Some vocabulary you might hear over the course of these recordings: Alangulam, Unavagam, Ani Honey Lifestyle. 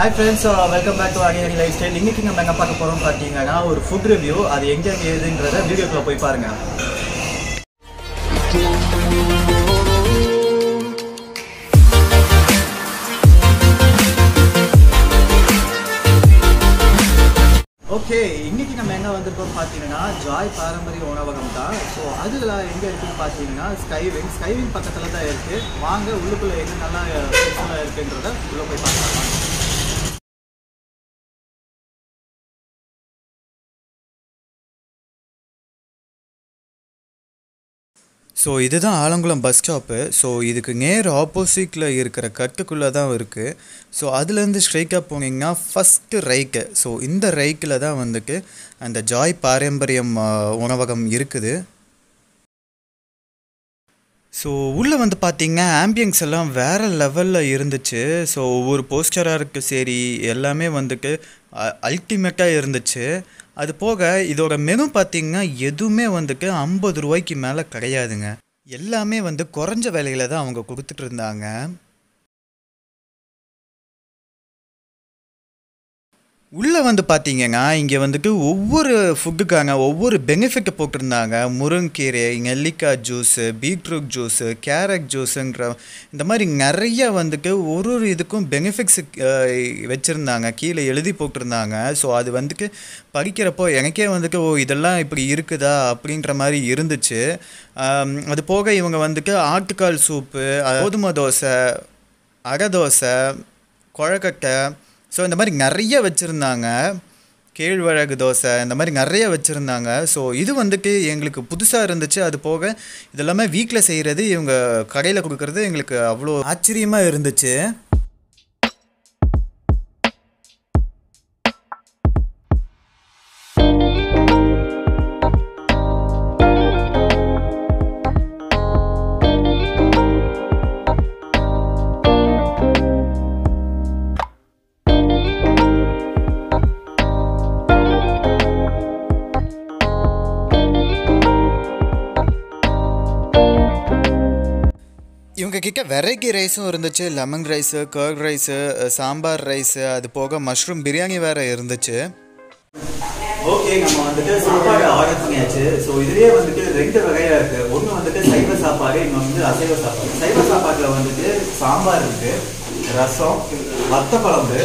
Hi friends, welcome back to Ani Honey Lifestyle. If you want to see a food review, that's where you can go to the video. Okay, we have Joy Parambariyam Unavagam. So, that's why we have Skywing. Skywing is here. We have a So, this is the Alangulam bus stop. So, this is opposite cut. So, that is straight up first right. So, in the right, and the Joy Parambariyam Unavagam. So உள்ள வந்து பாத்தீங்க ambience எல்லாம் வேற லெவல்ல இருந்துச்சு so ஒவ்வொரு போஸ்டரா இருக்கு சரி எல்லாமே வந்துட்டு அல்டிமேட்டா இருந்துச்சு அது போக இதோட மெனு பாத்தீங்க எதுமே வந்துட்டு 50 ரூபாய்க்கு மேல கிடையாதுங்க எல்லாமே வந்து குறஞ்ச விலையில தான் அவங்க கொடுத்துட்டு இருந்தாங்க உள்ள வந்து பாத்தீங்கன்னா இங்க வந்துட்டு ஒவ்வொரு ஃபுட்காங்க ஒவ்வொரு பெனிஃபிட் போட்டுருந்தாங்க முருங்கீரை, நெல்லிக்காய் ஜூஸ், பீட்ரூட் ஜூஸ், கேரட் ஜூஸ்ன்ற இந்த மாதிரி நிறைய வந்துட்டு ஒவ்வொரு இதுக்கும் பெனிஃபிட்ஸ் வெச்சிருந்தாங்க கீழ எழுதி போட்டுருந்தாங்க சோ அது வந்துட்டு படிக்கிறப்போ எனக்கே வந்துட்டு இதெல்லாம் இப்படி இருக்குதா அப்படின்ற மாதிரி இருந்துச்சு அது போக இவங்க வந்துட்டு ஆட்டுக்கால் சூப், கோதுமை தோசை, அடை தோசை, கொழக்கட்டை So, in the morning, Naria Vachiranga, Kelvaragosa, and the morning Naria Vachiranga. So, either one the Yanglic Pudusa and the Cha, the Poga, the Lama weekless Erede, young Kadela Kukurda, and like Avlo Achirima in the chair. கிட்ட variety ரைஸும் இருந்துச்சு lemon rice, curd rice, sambar rice அது போக mushroom biryani வேற இருந்துச்சு. Okay நம்ம வந்துட்டு சாப்பாடு ஆர்டர் பண்ணியாச்சு. சோ இதுலயே வந்துட்டு ரெண்டு வகையா இருக்கு. ஒன்னு வந்துட்டு சைவ சாப்பாடு, இன்னொரு வந்து அசைவ சாப்பாடு. சைவ சாப்பாட்டுல வந்துட்டு சாம்பார் இருக்கு, ரசம், வத்த குழம்பு.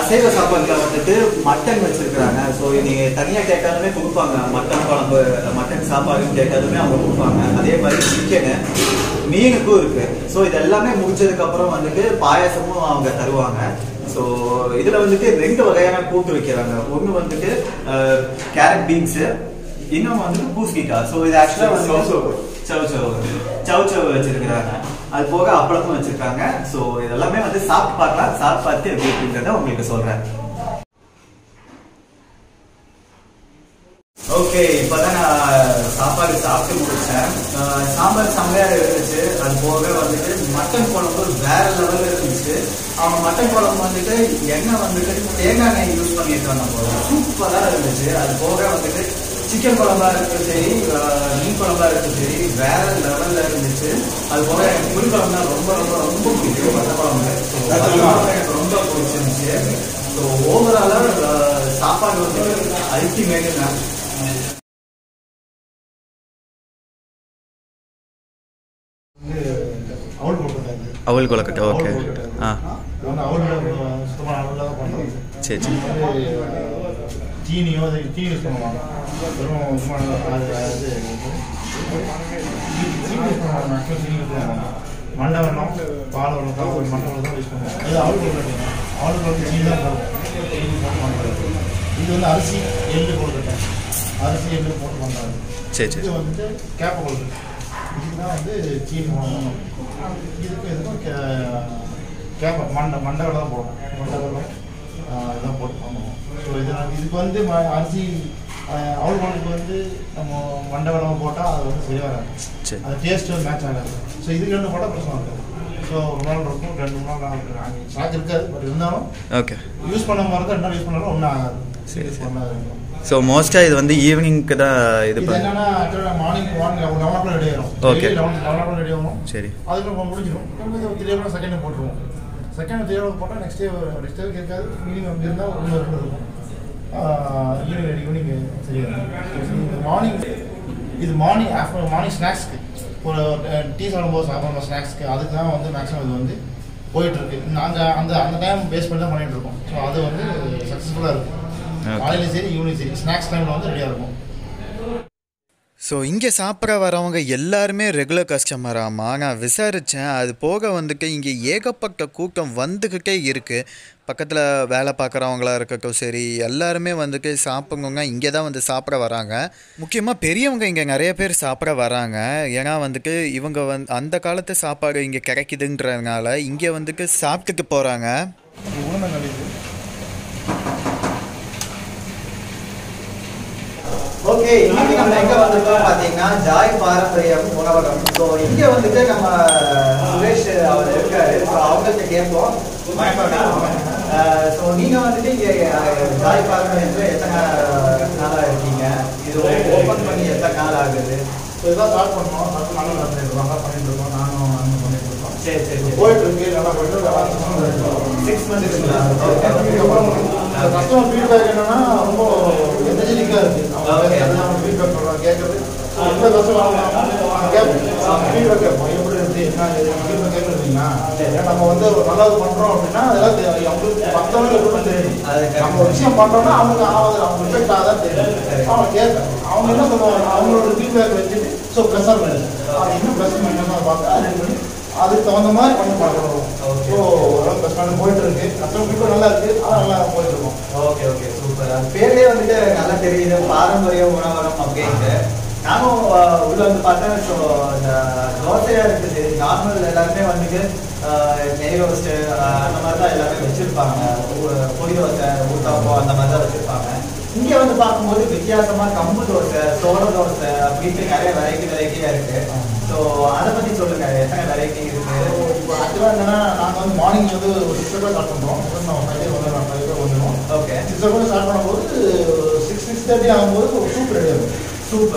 அசைவ சாப்பாட்டுல வந்துட்டு மட்டன் வச்சிருக்காங்க. சோ நீங்க தனியா கேட்டாலுமே கொடுப்பாங்க. மட்டன் குழம்பு, மட்டன் சாப்பாடு கேட்டாலுமே அவங்க கொடுப்பாங்க. அதே மாதிரி chicken So, this is the same thing. So, this is the same thing. Carrot beans. So, this is actually chow chow. So, this is the same thing. Okay, but then Sapa is after Mursa. Samba somewhere and Boga on the mutton column, bare level is our mutton column on the day, Yena on the day, and use for Yena. Soup for that is there, and Boga on the day, chicken column is there, meat column is there, bare level is there, and Boga and full column over. So overall, Sapa is ultimate. Owl Golaka, okay. So, most of the evening is morning. Okay. Second day next day meeting evening after morning snacks tea snacks maximum time base so successful snacks time. So, இங்க சாப்பிட வரவங்க எல்லாருமே regular கஸ்டமரா நான் விசாரிச்சேன் அது போக வந்துக்க இங்க ஏகப்பட்ட கூட்டம் வந்துகிட்டே இருக்கு பக்கத்துல வேலை பார்க்கறவங்களா இருக்கட்டும் சரி எல்லாரும் வந்துட்டு சாப்பிடுங்க இங்க தான் வந்து சாப்பிட வராங்க முக்கியமா பெரியவங்க இங்க நிறைய பேர் சாப்பிட வராங்க ஏனா வந்துட்டு இவங்க அந்த காலத்து சாப்பாடு இங்க கிடைக்குதுன்றனால இங்க வந்துட்டு சாப்பிட்டுட்டு போறாங்க Okay, now we are going to Joy Parambariyam, Unavagam. So, here we are So, you are going to Joy Parambariyam, This is open So, we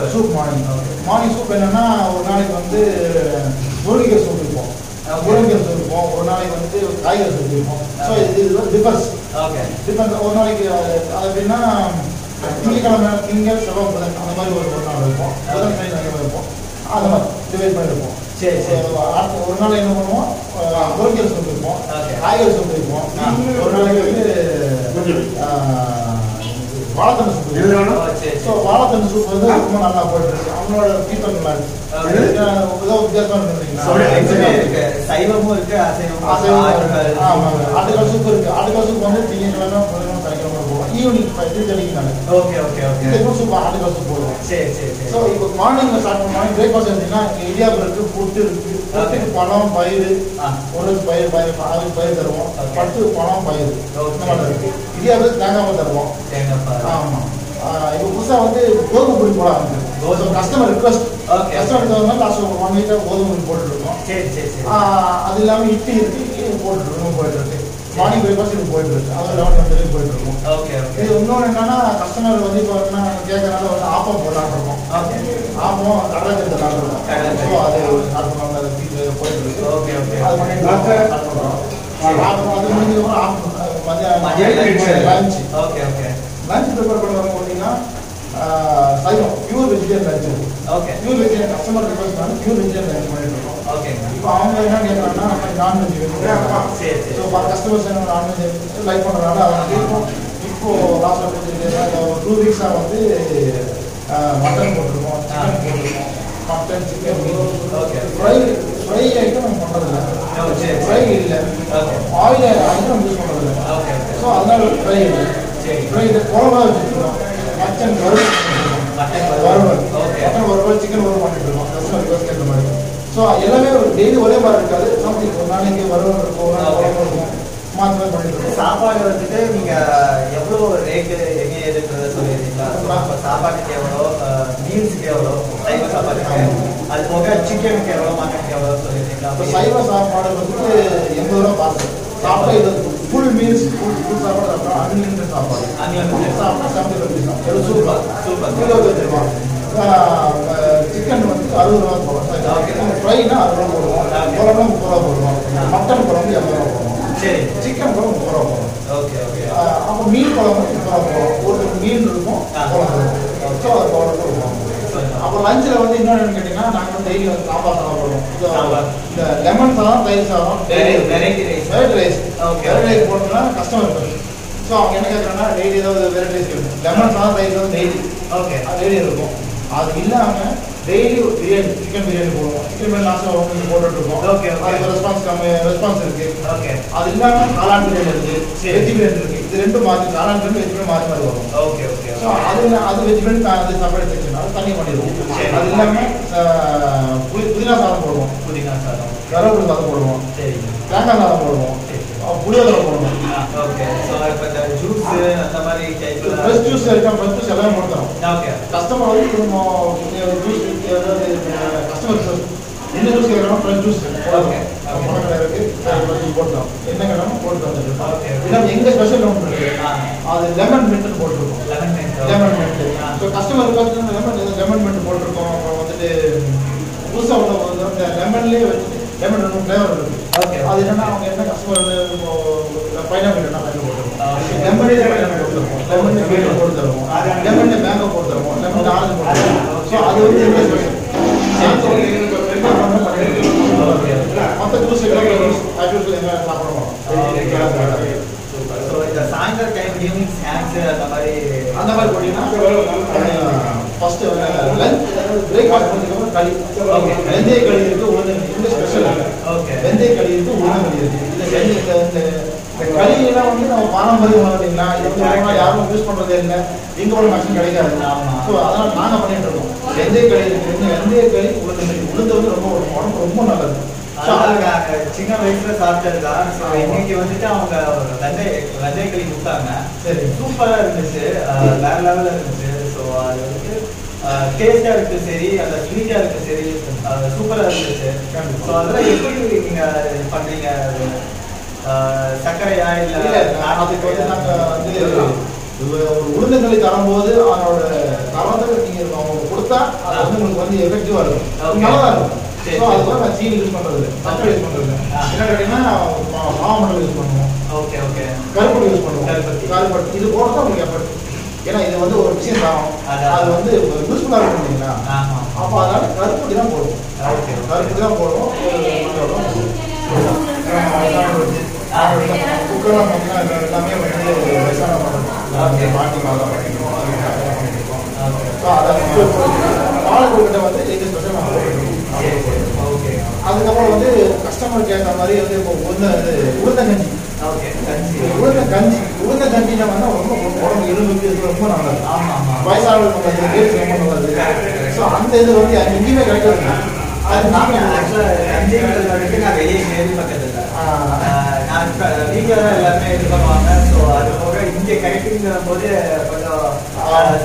Soup morning. Morning soup is So it is differs. Different customer request. Pure vegetarian lunch. Pure vegetarian customer request pure vegetarian lunch. If online non-vegetarian. So customers non-vegetarian like last 2 weeks mutton mutton chicken fry item fry oil item use So fry chicken So daily something chicken chicken fry na mutton chicken okay okay meal meal lunch la vandha innonu ketinga naanga daily lemon salam thai salam variety rice okay variety pottuna customer so avanga enna kekrana daily varieties lemon salam thai salam daily okay daily irukum adu illama daily chicken biryani போடுவோம் chicken biryani last அவங்க போட்டுட்டு இருக்கோம் okay அதுக்கு response கம்மி response இருக்கு okay அது இல்லாம காளான் பிரியாணி இருக்கு வெஜ் பிரியாணி இருக்கு இது ரெண்டும் மாத்தி காளான் ரெண்டும் வெஜ் பிரியாணி மாத்தி வரும் ஓகே ஓகே சோ அதுல அது வெஜ் பிரியாணி அது செப்பரேட் செக்ஷன் அது தனியா பண்ணிடுவோம் அது இல்லாம புதினா சாதம் போடுவோம் புதினா சாதம் கருவேப்பிலை சாதம் போடுவோம் சரி தேங்காய் சாதம் போடுவோம் புளியோதரை போடுவோம் ஓகே சோ இப்ப ஜூஸ் அந்த மாதிரி டைப்ல ஃப்ரெஷ் ஜூஸ் எல்லாம் வந்து எல்லாம் போடுறோம் ஓகே கஸ்டமர் வந்து ஜூஸ் கஸ்டமர் சார் என்ன ஜூஸ் கேட்கணும் ஃப்ரெஷ் ஜூஸ் ஓகே மொளகாய் இருக்கு அது போடுறோம் என்ன கேட்கணும் போடுறோம் ஓகே இன்னும் எங்க ஸ்பெஷல் ஒன்று இருக்கு அது லெமன் மின்ட் போடுறோம் லெமன் மின்ட் சோ கஸ்டமர் வந்து லெமன் மின்ட் போடுறோம் அப்புறம் வந்து ஜூஸ் அவ்வளவு வந்து லெமன்லயே வந்து லெமன் ஒரு ஃப்ளேவர் இருக்கு ஓகே அது என்னன்னா அவங்க என்ன கஸ்டமர் வந்து பைனாப்பிள் என்ன போடுறோம் லெமன்ல லெமன் போடுறோம் லெமன்ல மேங்கோ போடுறோம் லெமன்ல மேங்கோ போடுறோம் லெமன்ல ஆரஞ்சு போடுறோம் சோ அது வந்து என்ன ஸ்பெஷல் சாதோ நீங்க என்ன பண்ண பண்ணிருக்கீங்க மொத்த ஜூஸ் எல்லாம் ஆஜூஸ் எல்லாம் சாப்பிடுவோம் சூப்பர் சோ இந்த சாயந்தர டைம் ஈவினிங் ஸ்நாக்ஸ் அந்த மாதிரி போடினா ஃபர்ஸ்ட் லஞ்ச் பிரேக்பாஸ்ட் பண்ணிக்கோங்க களி ஓகே வெந்தய களி இருக்கு உங்களுக்கு ஸ்பெஷல் ஓகே வெந்தய களி இருக்கு உங்களுக்கு இந்த களியில வந்து நம்ம பாரம்பரிய உணவுங்களா இது வந்து யாரும் யூஸ் பண்றதே இல்லை இங்க ஒரு மஷின் கிடைக்காது ஸோ அதெல்லாம் நாங்கள் பண்ணிட்டு இருக்கோம் வெந்தய களி இருக்கு வெந்தய களி உளுந்து உளுந்து வந்து ரொம்ப உடம்புக்கு ரொம்ப நல்லது ஸோ அதுக்காக சின்ன வயசுல சாப்பிட்டதுக்கா ஸோ இன்னைக்கு வந்துட்டு அவங்க வெந்தய களி கொடுத்தாங்க சரி சூப்பராக இருந்துச்சு வேற லெவலில் இருந்துச்சு ஸோ அது வந்து டேஸ்டாக இருக்கு சரி அந்த ஸ்வீட்டாக இருக்கு சரி சூப்பராக இருந்துச்சு ஸோ அதெல்லாம் எப்படி நீங்கள் பண்ணுறீங்க சக்கரையா இல்லை அதுக்கு வந்து நாங்கள் உளுந்தங்களி தரும்போது அதனோட தரத்தை நீங்கள் அவங்க கொடுத்தா அது வந்து உங்களுக்கு வந்து எஃபெக்டிவாக இருக்கும் நல்லா இருக்கும் ஸோ அதுதான் நான் சீனி யூஸ் பண்ணுறது சக்கரை யூஸ் பண்ணுறது என்ன கேட்டிங்கன்னா மாமண்டல் யூஸ் பண்ணுவோம் ஓகே ஓகே கருப்பட்டி யூஸ் பண்ணுவோம் கருப்பட்டி இது போல தான் உங்களுக்கு எஃபெக்ட் ஏன்னா இது வந்து ஒரு விஷயம் தரும் அது வந்து யூஸ்ஃபுல்லாக இருக்கும் இல்லைங்களா அப்போ அதனால கருப்பட்டி தான் போடுவோம் ஓகே கருப்பட்டி தான் போடுவோம் குக்கெல்லாம் பார்த்தீங்கன்னா எல்லாமே வந்து வயசான மாதிரி மாட்டி மாதிரிலாம் பண்ணிடுவோம் பாலக்கூட்ட வந்து எங்கள் ஸ்பெஷல் நாங்கள் போட்டுருவோம் ஓகே அதுக்கப்புறம் வந்து கஸ்டமருக்கு ஏற்ற மாதிரி வந்து இப்போ உளுந்த கஞ்சி ஓகே கஞ்சி உளுந்த கஞ்சியில் வந்து ரொம்ப உடம்பு எலும்புக்கு இது ரொம்ப நல்லது வயசானவர்களுக்கு கேஸ் ரொம்ப நல்லது ஸோ அந்த இது வந்து எங்கேயுமே கிடைக்கிறது அது நாங்கள் ஆக்சுவலாக கஞ்சிங்கிறது வந்துட்டு நான் வெளியே கேள்வி பக்கத்தில் நான் வீட்டில் தான் எல்லாருமே இது பண்ணுவாங்க ஸோ அது போக இங்கே கிடைக்குங்கிற போது கொஞ்சம்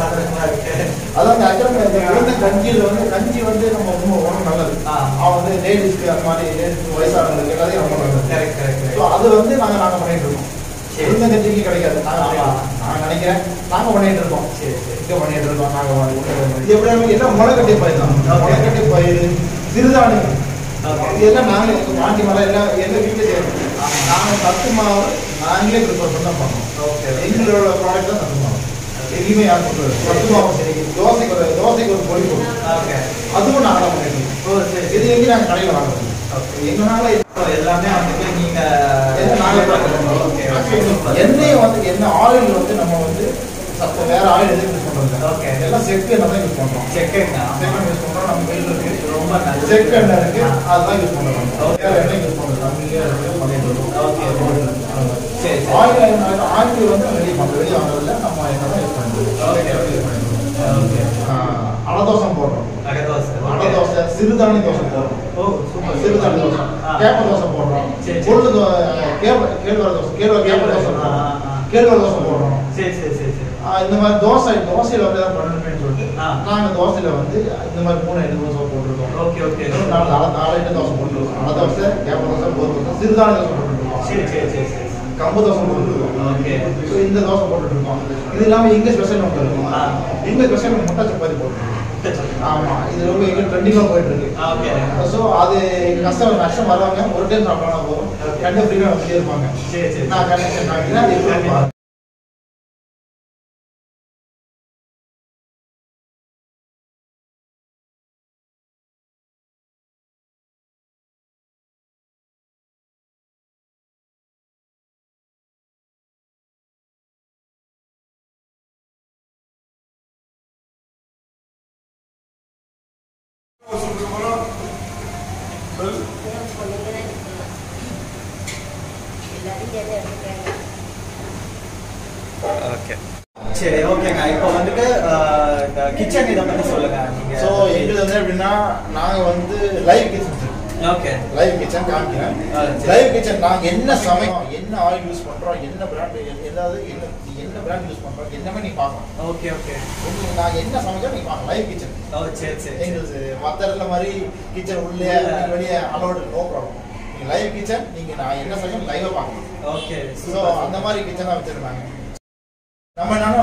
சந்தோஷமாக இருக்குது அதாவது ஆக்சுவலாக இந்த கஞ்சியில் வந்து கஞ்சி வந்து நம்ம ரொம்ப உடம்பு நல்லது அவன் வந்து லேடிஸ்க்கு அந்த மாதிரி லேடிஸ்க்கு வயசானவங்களுக்கு எல்லாத்தையும் ரொம்ப நல்லது கரெக்ட் கரெக்ட் ஸோ அது வந்து நாங்கள் பண்ணிட்டு இருக்கோம் எந்த கஞ்சிக்கு கிடைக்காது நான் நினைக்கிறேன் நாங்கள் பண்ணிட்டு இருக்கோம் சரி சரி இங்கே பண்ணிட்டு இருக்கோம் நாங்கள் இது எப்படி எல்லாம் முளைக்கட்டி பயிர் தான் முளைக்கட்டி பயிர் சிறுதானியம் இதெல்லாம் நாங்களே மாட்டி மலை எல்லாம் எங்கள் வீட்டில் செய்யணும் நாங்கள் சத்து மாவு நாங்களே ப்ரிப்பேர் பண்ண பண்ணோம் ஓகே எங்களோட ப்ராடக்ட் தான் சத்து மாவு எங்கேயுமே யார் பண்ணுறது சத்து மாவு சரி தோசைக்கு ஒரு பொடி ஓகே அதுவும் நாங்களாக பண்ணிடுவோம் இது எங்கேயும் நாங்கள் கடையில் வாங்குறோம் எங்களால எல்லாமே வந்துட்டு நீங்கள் நாங்களே பார்க்குறோம் ஓகே எண்ணெயை வந்து என்ன ஆயில் வந்து நம்ம வந்து சத்து வேறு ஆயில் எதுவும் யூஸ் பண்ணுறது ஓகே எல்லாம் செக்கு என்ன தான் யூஸ் பண்ணுறோம் செக்கு யூஸ் பண்ணுறோம் நம்ம வீட்டில் இருக்கு செக் என்ன இருக்கு அதெல்லாம் யூஸ் பண்ணுவாங்க ஓகே என்ன யூஸ் பண்ணுவாங்க அங்கேயே பண்ணிட்டு இருக்கோம் ஓகே சரி ஆயில் ஆயில் வந்து ரெடி பண்ணுறது ஆனதுல நம்ம என்ன யூஸ் பண்ணுவோம் ஓகே ஓகே அடதோசை போடுறோம் அடதோசை சிறுதானிய தோசை போடுறோம் ஓ சூப்பர் சிறுதானிய தோசை கேப்பை தோசை போடுறோம் பொழுது கேழ்வரகு தோசை போடுறோம் சரி சரி சரி சரி இந்த மாதிரி தோசையில் அப்படியே தான் பண்ணணுமே சொல்லிட்டு நாங்கள் தோசையில் வந்து இந்த மாதிரி 3 போட்டிருக்கோம் ஓகே ஓகே 4 தோசை போட்டுருக்கோம் நல்ல தோசை கேப்ப தோசை போட்டுருக்கோம் சிறுதானிய தோசை போட்டுருக்கோம் சரி சரி சரி சரி கம்பு தோசை போட்டுருக்கோம் ஓகே ஸோ இந்த தோசை போட்டுருக்கோம் இது இல்லாமல் இங்கே ஸ்பெஷல் மட்டும் இருக்கும் இங்கே ஸ்பெஷல் முட்டை சப்பாத்தி போட்டுருக்கோம் So, so, okay. Okay, I kitchen. So, live kitchen. Okay. Live kitchen. Live kitchen. Okay, okay. Live kitchen. Oh, no problem. Live kitchen, live. Okay. So, the kitchen. I don't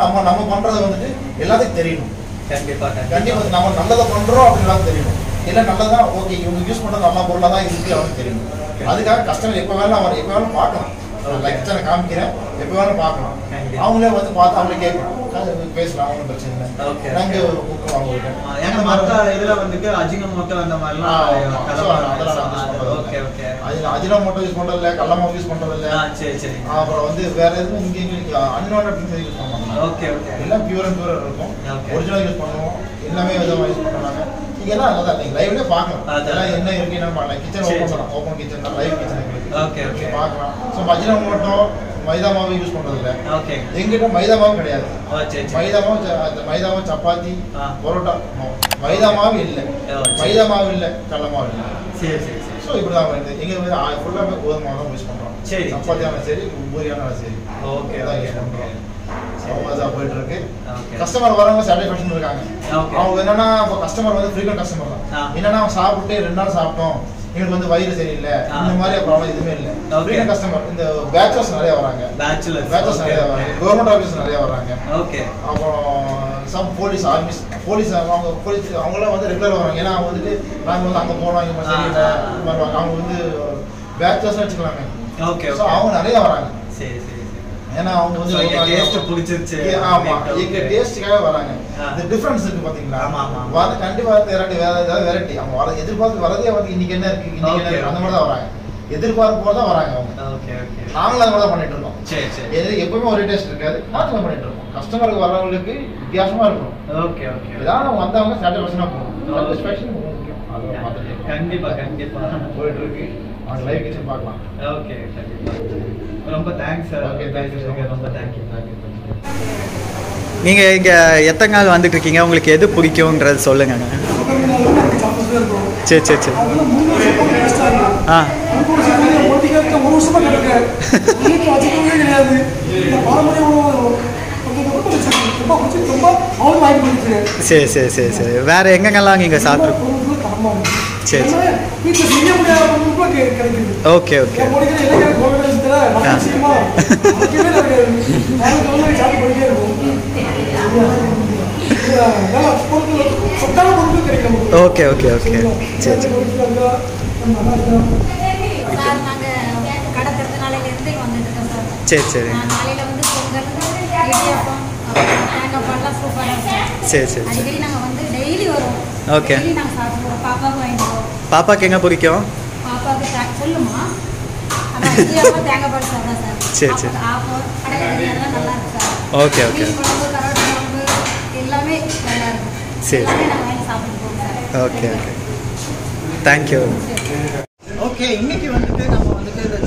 know. Maida mavu use pannadilla. Okay. Engida maida mavu kedaiyadhu. Maida mavu chapati, porota no. Maida mavu illa. Kalla mavu illa. Seri. So ipdi dhaan varudhu. Enga fulla gozham mavu use pannrom. Seri. Chapatiyana seri, buriyana seri. Okay. Avanga poitu irukku. Customer varanga satisfaction irukanga. Avanga enna customer vandha frequent customer dhaan. Enna na saapittu rendu naal saaptom. You can buy the same. Some police armies, police among police, the difference is Okay. Okay. Thank you. Okay, today we the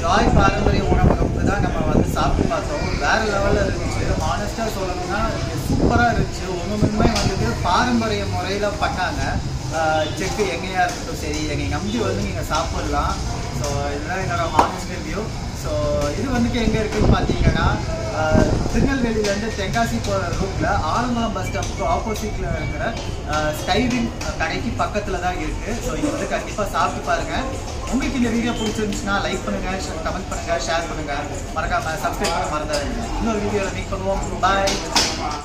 Joy Parambariyam Unavagam. We Bye.